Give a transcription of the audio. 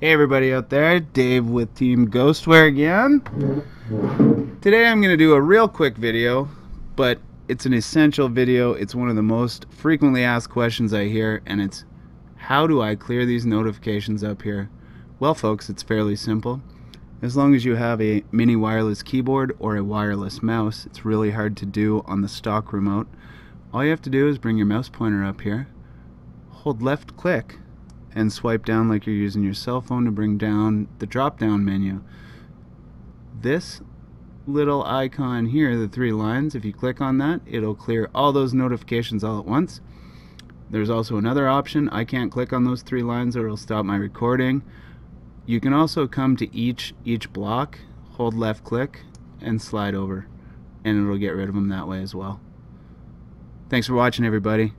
Hey everybody out there, Dave with Team Ghostware again. Today I'm going to do a real quick video, but it's an essential video. It's one of the most frequently asked questions I hear, and it's how do I clear these notifications up here? Well folks, it's fairly simple. As long as you have a mini wireless keyboard or a wireless mouse, it's really hard to do on the stock remote. All you have to do is bring your mouse pointer up here, hold left click, and swipe down like you're using your cell phone to bring down the drop down menu. This little icon here, the three lines, if you click on that, it'll clear all those notifications all at once. There's also another option. I can't click on those three lines or it'll stop my recording. You can also come to each block, hold left click, and slide over, and it'll get rid of them that way as well. Thanks for watching everybody.